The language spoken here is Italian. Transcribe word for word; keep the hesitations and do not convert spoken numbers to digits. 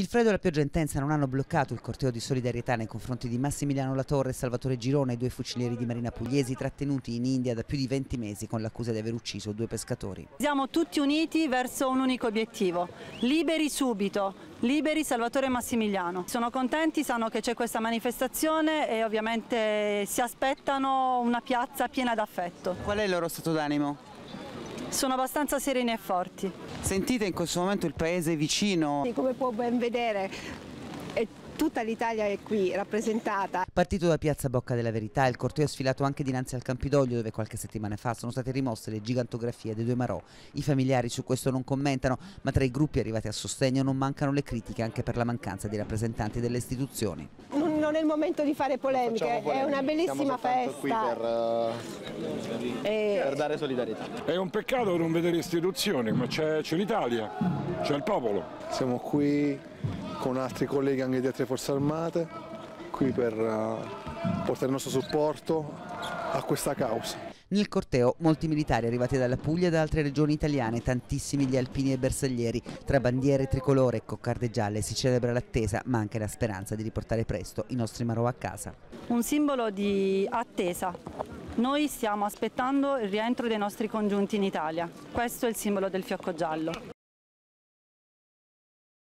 Il freddo e la pioggia intensa non hanno bloccato il corteo di solidarietà nei confronti di Massimiliano Latorre e Salvatore Girone, i due fucilieri di Marina Pugliesi trattenuti in India da più di venti mesi con l'accusa di aver ucciso due pescatori. Siamo tutti uniti verso un unico obiettivo, liberi subito, liberi Salvatore e Massimiliano. Sono contenti, sanno che c'è questa manifestazione e ovviamente si aspettano una piazza piena d'affetto. Qual è il loro stato d'animo? Sono abbastanza sereni e forti. Sentite in questo momento il paese vicino. Come può ben vedere, è tutta l'Italia è qui rappresentata. Partito da Piazza Bocca della Verità, il corteo è sfilato anche dinanzi al Campidoglio, dove qualche settimana fa sono state rimosse le gigantografie dei due Maro. I familiari su questo non commentano, ma tra i gruppi arrivati a sostegno non mancano le critiche anche per la mancanza di rappresentanti delle istituzioni. Non è il momento di fare polemiche, polemiche. È una bellissima festa. Qui per, uh, e... per dare solidarietà. È un peccato non vedere istituzioni, ma c'è l'Italia, c'è il popolo. Siamo qui con altri colleghi anche di altre forze armate, qui per uh, portare il nostro supporto a questa causa. Nel corteo molti militari arrivati dalla Puglia e da altre regioni italiane, tantissimi gli alpini e bersaglieri. Tra bandiere tricolore e coccarde gialle si celebra l'attesa, ma anche la speranza di riportare presto i nostri Marò a casa. Un simbolo di attesa. Noi stiamo aspettando il rientro dei nostri congiunti in Italia. Questo è il simbolo del fiocco giallo.